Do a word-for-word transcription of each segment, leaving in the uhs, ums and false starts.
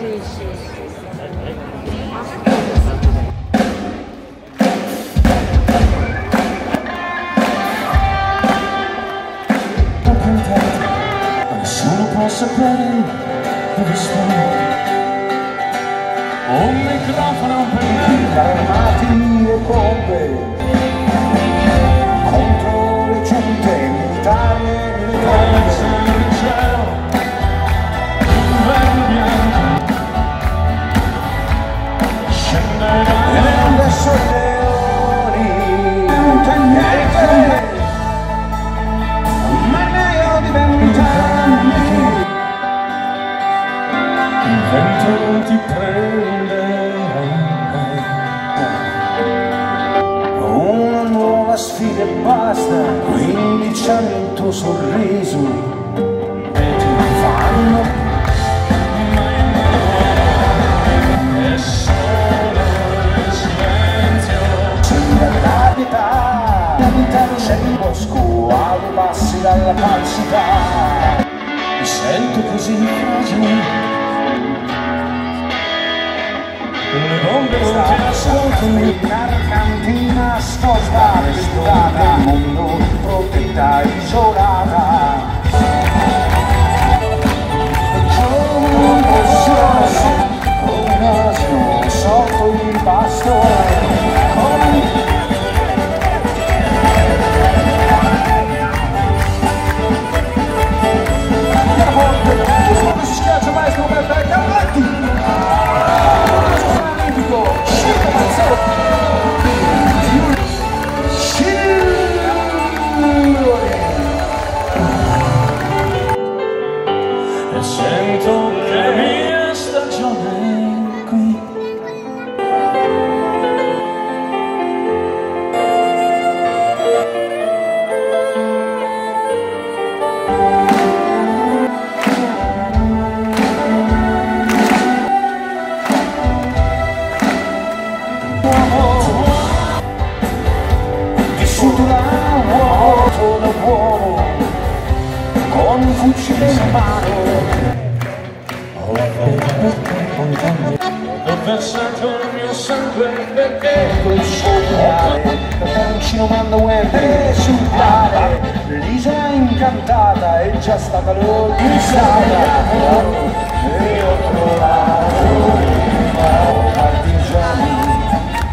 sì, sì, sì. Nessuno può sapere dove sono. Un microfono per me, armati e bombe contro le gente, militari e militari. Il cielo, un vero bianco scenderà nelle sole, non c'è niente. Ti prenderà una nuova sfida e basta. Quindici anni il tuo sorriso e ti fanno mai. E solo il silenzio sembra la vita. La vita c'è il bosco, alti bassi dalla falsità. Mi sento così fragile. Sto camminare in cantina, sto sbarrestata, il mondo protetta, isolata. Giorno possono, come nascono sotto il bastone. Sento che la mia stagione è qui. Vissuto da uomo, sono uomo con un fucile in mano. Ho versato il mio sangue perché quel sognare centonovanta euro sul pala. Lisa incantata è già stata localizzata. E ho trovato il mio partigiani,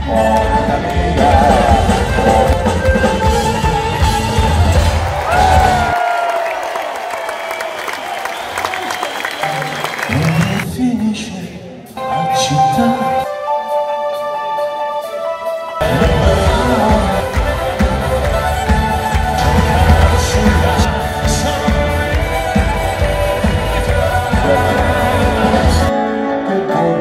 morta mia. La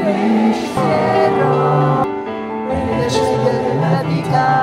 viscerò, la viscerò, la vita.